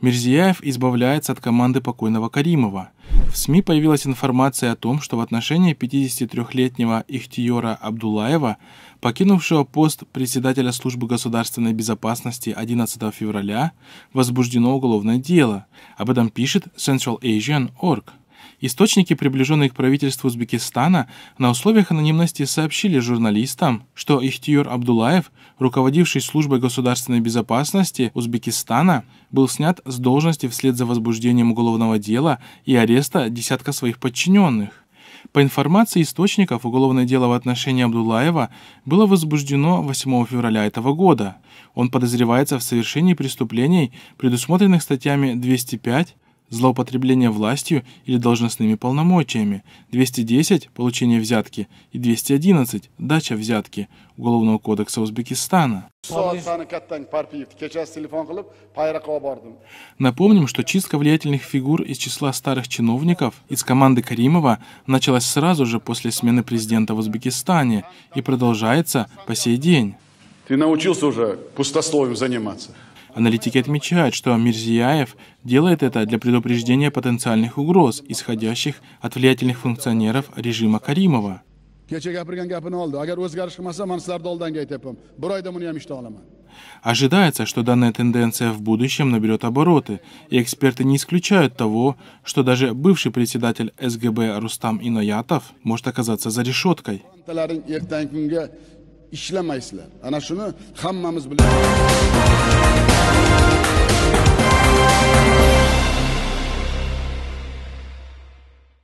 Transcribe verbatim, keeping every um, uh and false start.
Мирзияев избавляется от команды покойного Каримова. В СМИ появилась информация о том, что в отношении пятидесятитрёхлетнего Ихтиёра Абдуллаева, покинувшего пост председателя службы государственной безопасности одиннадцатого февраля, возбуждено уголовное дело. Об этом пишет Central Asian Org. Источники, приближенные к правительству Узбекистана, на условиях анонимности сообщили журналистам, что Ихтиёр Абдуллаев, руководивший службой государственной безопасности Узбекистана, был снят с должности вслед за возбуждением уголовного дела и ареста десятка своих подчиненных. По информации источников, уголовное дело в отношении Абдуллаева было возбуждено восьмого февраля этого года. Он подозревается в совершении преступлений, предусмотренных статьями двести пять, злоупотребление властью или должностными полномочиями, двести десять – получение взятки и двести одиннадцать – дача взятки Уголовного кодекса Узбекистана. Напомним, что чистка влиятельных фигур из числа старых чиновников из команды Каримова началась сразу же после смены президента в Узбекистане и продолжается по сей день. Ты научился уже пустословием заниматься? Аналитики отмечают, что Мирзияев делает это для предупреждения потенциальных угроз, исходящих от влиятельных функционеров режима Каримова. Ожидается, что данная тенденция в будущем наберет обороты, и эксперты не исключают того, что даже бывший председатель СГБ Рустам Иноятов может оказаться за решеткой.